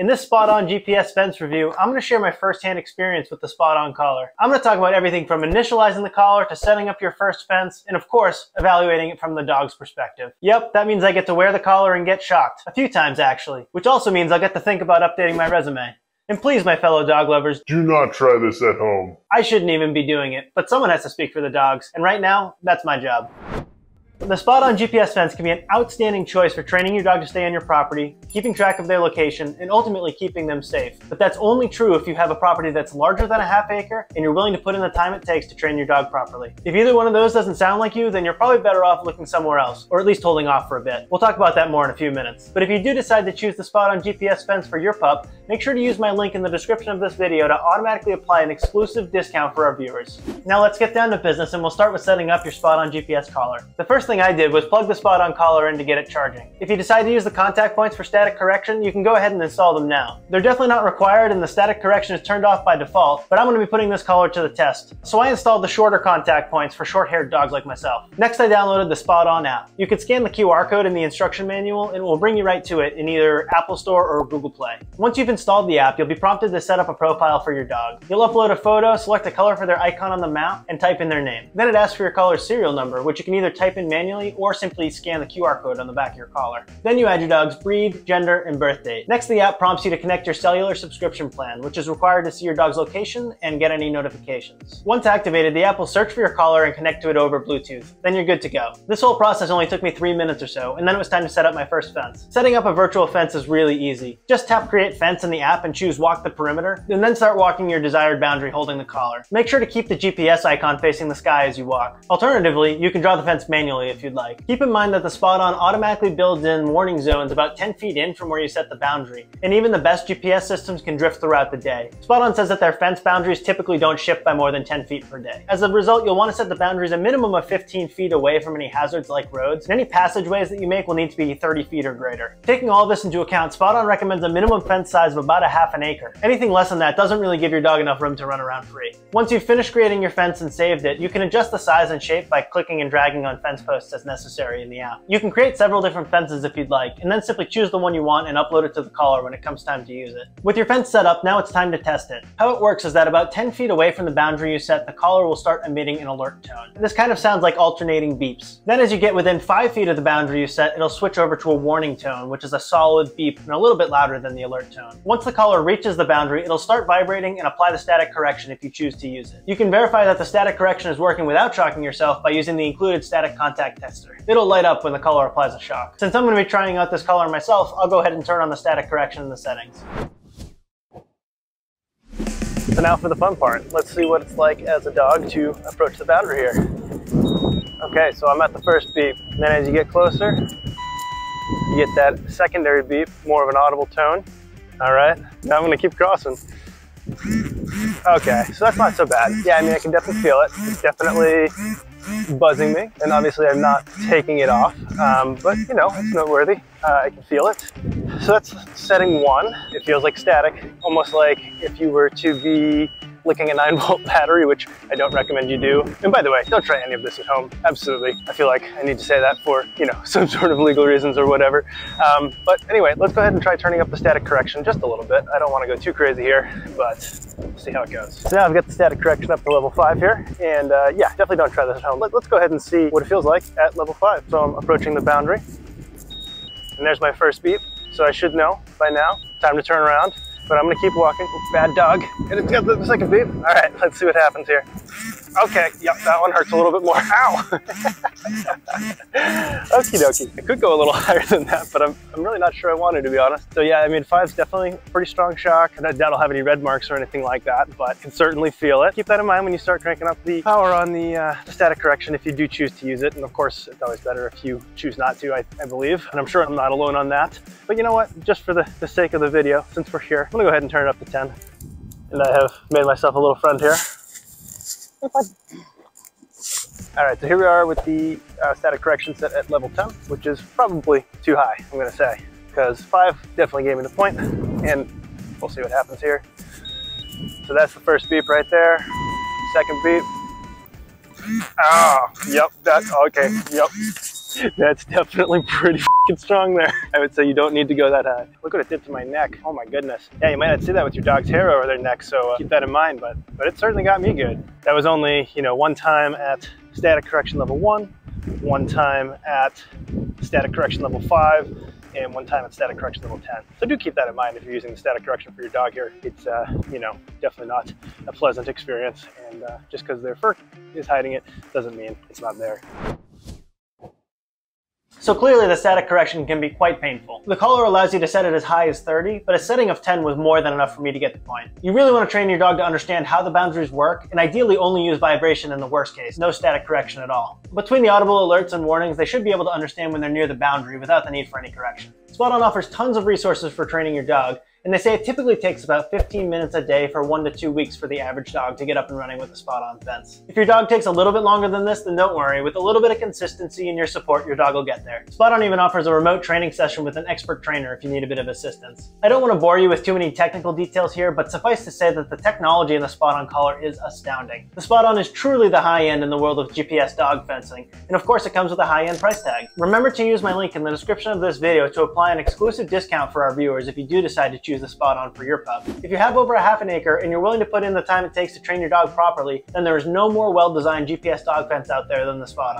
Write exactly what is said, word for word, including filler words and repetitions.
In this SpotOn G P S fence review, I'm going to share my first-hand experience with the SpotOn collar. I'm going to talk about everything from initializing the collar to setting up your first fence, and of course, evaluating it from the dog's perspective. Yep, that means I get to wear the collar and get shocked. A few times, actually. Which also means I'll get to think about updating my resume. And please, my fellow dog lovers, do not try this at home. I shouldn't even be doing it, but someone has to speak for the dogs, and right now, that's my job. The SpotOn G P S fence can be an outstanding choice for training your dog to stay on your property, keeping track of their location, and ultimately keeping them safe. But that's only true if you have a property that's larger than a half acre and you're willing to put in the time it takes to train your dog properly. If either one of those doesn't sound like you, then you're probably better off looking somewhere else, or at least holding off for a bit. We'll talk about that more in a few minutes. But if you do decide to choose the SpotOn G P S fence for your pup, make sure to use my link in the description of this video to automatically apply an exclusive discount for our viewers. Now let's get down to business, and we'll start with setting up your SpotOn G P S collar. The first thing I did was plug the SpotOn collar in to get it charging. If you decide to use the contact points for static correction, you can go ahead and install them now. They're definitely not required, and the static correction is turned off by default, but I'm going to be putting this collar to the test. So I installed the shorter contact points for short-haired dogs like myself. Next, I downloaded the SpotOn app. You can scan the Q R code in the instruction manual and it will bring you right to it in either Apple Store or Google Play. Once you've installed the app, you'll be prompted to set up a profile for your dog. You'll upload a photo, select a color for their icon on the map, and type in their name. Then it asks for your collar's serial number, which you can either type in manually or simply scan the Q R code on the back of your collar. Then you add your dog's breed, gender, and birth date. Next, the app prompts you to connect your cellular subscription plan, which is required to see your dog's location and get any notifications. Once activated, the app will search for your collar and connect to it over Bluetooth. Then you're good to go. This whole process only took me three minutes or so, and then it was time to set up my first fence. Setting up a virtual fence is really easy. Just tap Create Fence in the app and choose Walk the Perimeter, and then start walking your desired boundary holding the collar. Make sure to keep the G P S icon facing the sky as you walk. Alternatively, you can draw the fence manually if you'd like. Keep in mind that the SpotOn automatically builds in warning zones about ten feet in from where you set the boundary, and even the best G P S systems can drift throughout the day. SpotOn says that their fence boundaries typically don't shift by more than ten feet per day. As a result, you'll want to set the boundaries a minimum of fifteen feet away from any hazards like roads, and any passageways that you make will need to be thirty feet or greater. Taking all this into account, SpotOn recommends a minimum fence size of about a half an acre. Anything less than that doesn't really give your dog enough room to run around free. Once you've finished creating your fence and saved it, you can adjust the size and shape by clicking and dragging on fence posts as necessary in the app. You can create several different fences if you'd like, and then simply choose the one you want and upload it to the collar when it comes time to use it. With your fence set up, now it's time to test it. How it works is that about ten feet away from the boundary you set, the collar will start emitting an alert tone. This kind of sounds like alternating beeps. Then as you get within five feet of the boundary you set, it'll switch over to a warning tone, which is a solid beep and a little bit louder than the alert tone. Once the collar reaches the boundary, it'll start vibrating and apply the static correction if you choose to use it. You can verify that the static correction is working without shocking yourself by using the included static contact tester. It'll light up when the collar applies a shock. Since I'm going to be trying out this collar myself, I'll go ahead and turn on the static correction in the settings. So now for the fun part. Let's see what it's like as a dog to approach the boundary here. Okay, so I'm at the first beep. And then as you get closer, you get that secondary beep, more of an audible tone. All right, now I'm going to keep crossing. Okay, so that's not so bad. Yeah, I mean, I can definitely feel it. It's definitely buzzing me, and obviously I'm not taking it off, um, but you know, it's noteworthy. Uh, I can feel it. So that's setting one. It feels like static, almost like if you were to be licking a nine volt battery, which I don't recommend you do. And by the way, don't try any of this at home. Absolutely. I feel like I need to say that for, you know, some sort of legal reasons or whatever. Um, but anyway, let's go ahead and try turning up the static correction just a little bit. I don't want to go too crazy here, but see how it goes. So now I've got the static correction up to level five here. And uh, yeah, definitely don't try this at home. Let, let's go ahead and see what it feels like at level five. So I'm approaching the boundary, and there's my first beep. So I should know by now, time to turn around. But I'm gonna keep walking. Bad dog. And it's got the second beep. All right, let's see what happens here. Okay, yep, that one hurts a little bit more. Ow! Okie dokie. I could go a little higher than that, but I'm, I'm really not sure I wanted, to be honest. So yeah, I mean, five's definitely a pretty strong shock. I doubt I'll have any red marks or anything like that, but can certainly feel it. Keep that in mind when you start cranking up the power on the, uh, the static correction if you do choose to use it. And of course, it's always better if you choose not to, I, I believe. And I'm sure I'm not alone on that. But you know what? Just for the, the sake of the video, since we're here, I'm gonna go ahead and turn it up to ten. And I have made myself a little friend here. All right, so here we are with the uh, static correction set at level ten, which is probably too high, I'm gonna say, because five definitely gave me the point, and we'll see what happens here. So that's the first beep right there, second beep. Ah, yep, that's okay, yep. That's definitely pretty f***ing strong there. I would say you don't need to go that high. Look what it did to my neck. Oh my goodness. Yeah, you might not see that with your dog's hair over their neck, so uh, keep that in mind, but, but it certainly got me good. That was only, you know, one time at static correction level one, one time at static correction level five, and one time at static correction level ten. So do keep that in mind if you're using the static correction for your dog here. It's, uh, you know, definitely not a pleasant experience. And uh, just because their fur is hiding it doesn't mean it's not there. So clearly the static correction can be quite painful. The collar allows you to set it as high as thirty, but a setting of ten was more than enough for me to get the point. You really want to train your dog to understand how the boundaries work and ideally only use vibration in the worst case, no static correction at all. Between the audible alerts and warnings, they should be able to understand when they're near the boundary without the need for any correction. SpotOn offers tons of resources for training your dog, and they say it typically takes about fifteen minutes a day for one to two weeks for the average dog to get up and running with a SpotOn fence. If your dog takes a little bit longer than this, then don't worry. With a little bit of consistency and your support, your dog will get there. SpotOn even offers a remote training session with an expert trainer if you need a bit of assistance. I don't want to bore you with too many technical details here, but suffice to say that the technology in the SpotOn collar is astounding. The SpotOn is truly the high end in the world of G P S dog fencing, and of course it comes with a high-end price tag. Remember to use my link in the description of this video to apply an exclusive discount for our viewers if you do decide to choose choose the SpotOn for your pup. If you have over a half an acre and you're willing to put in the time it takes to train your dog properly, then there is no more well-designed G P S dog fence out there than the SpotOn.